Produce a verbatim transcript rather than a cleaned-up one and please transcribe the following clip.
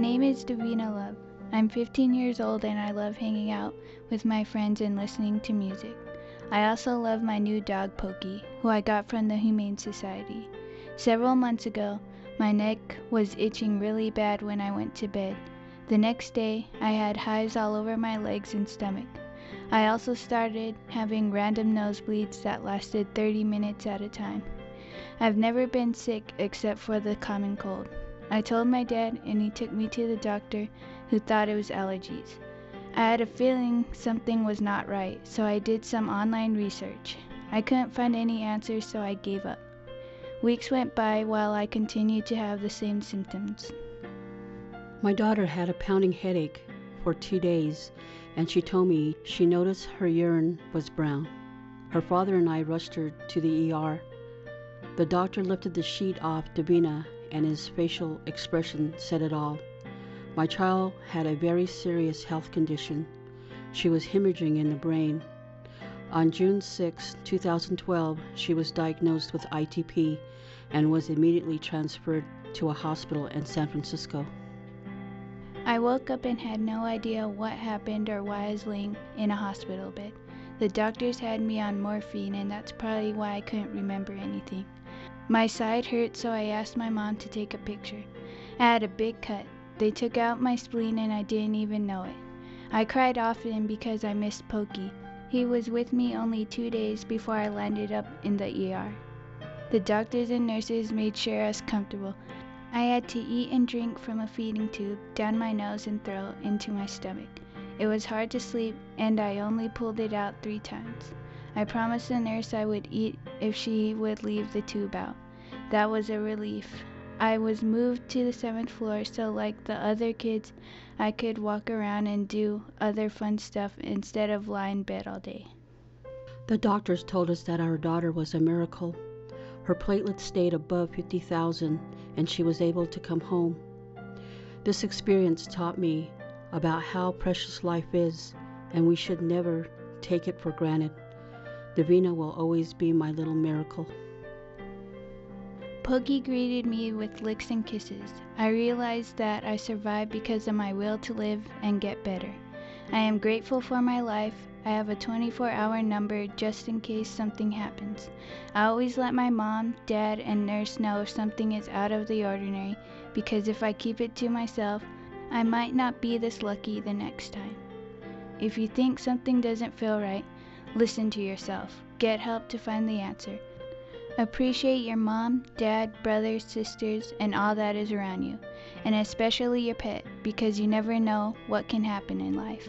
name is Davena Love. I'm fifteen years old and I love hanging out with my friends and listening to music. I also love my new dog Pokey, who I got from the Humane Society. Several months ago, my neck was itching really bad when I went to bed. The next day, I had hives all over my legs and stomach. I also started having random nosebleeds that lasted thirty minutes at a time. I've never been sick except for the common cold. I told my dad and he took me to the doctor, who thought it was allergies. I had a feeling something was not right, so I did some online research. I couldn't find any answers, so I gave up. Weeks went by while I continued to have the same symptoms. My daughter had a pounding headache for two days, and she told me she noticed her urine was brown. Her father and I rushed her to the E R. The doctor lifted the sheet off Davena, and his facial expression said it all. My child had a very serious health condition. She was hemorrhaging in the brain. On June sixth, two thousand twelve, she was diagnosed with I T P and was immediately transferred to a hospital in San Francisco. I woke up and had no idea what happened or why I was laying in a hospital bed. The doctors had me on morphine, and that's probably why I couldn't remember anything. My side hurt, so I asked my mom to take a picture. I had a big cut. They took out my spleen and I didn't even know it. I cried often because I missed Pokey. He was with me only two days before I landed up in the E R. The doctors and nurses made sure I was comfortable. I had to eat and drink from a feeding tube down my nose and throat into my stomach. It was hard to sleep and I only pulled it out three times. I promised the nurse I would eat if she would leave the tube out. That was a relief. I was moved to the seventh floor, so like the other kids, I could walk around and do other fun stuff instead of lying in bed all day. The doctors told us that our daughter was a miracle. Her platelets stayed above fifty thousand, and she was able to come home. This experience taught me about how precious life is, and we should never take it for granted. Davena will always be my little miracle. Pokey greeted me with licks and kisses. I realized that I survived because of my will to live and get better. I am grateful for my life. I have a twenty-four hour number just in case something happens. I always let my mom, dad, and nurse know if something is out of the ordinary, because if I keep it to myself, I might not be this lucky the next time. If you think something doesn't feel right, listen to yourself. Get help to find the answer. Appreciate your mom, dad, brothers, sisters, and all that is around you, and especially your pet, because you never know what can happen in life.